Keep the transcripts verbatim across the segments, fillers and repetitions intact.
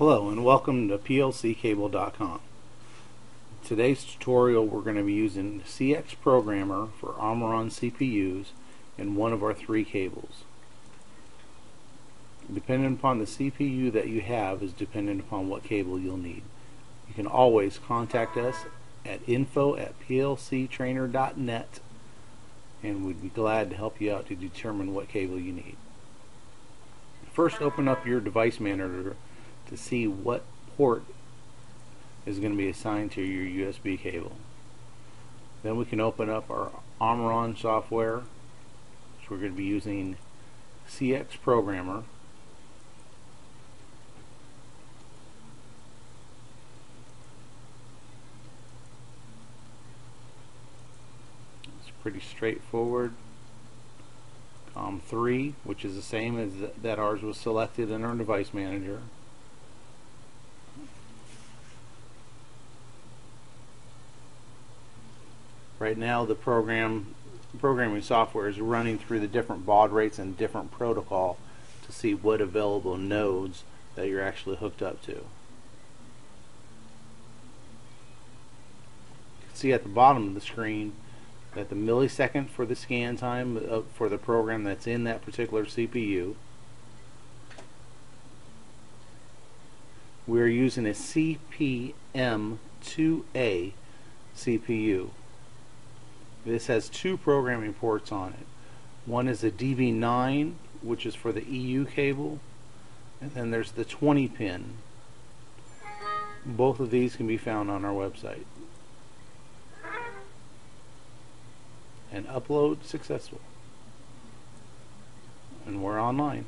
Hello and welcome to P L C Cable dot com. Today's tutorial we're going to be using C X Programmer for Omron C P Us and one of our three cables. Depending upon the C P U that you have is dependent upon what cable you'll need. You can always contact us at info at P L C Trainer dot net and we'd be glad to help you out to determine what cable you need. First, open up your device manager to see what port is going to be assigned to your U S B cable. Then we can open up our Omron software. So we're going to be using C X Programmer. It's pretty straightforward. COM three, which is the same as th that ours was selected in our device manager. Right now the program programming software is running through the different baud rates and different protocol to see what available nodes that you're actually hooked up to. You can see at the bottom of the screen that the millisecond for the scan time for the program that's in that particular C P U. We're using a C P M two A C P U. This has two programming ports on it. One is a D B nine, which is for the E U cable, and then there's the twenty pin. Both of these can be found on our website. And upload successful. And we're online.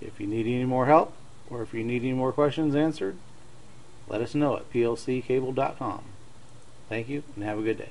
If you need any more help, or if you need any more questions answered, let us know at P L C Cable dot com. Thank you and have a good day.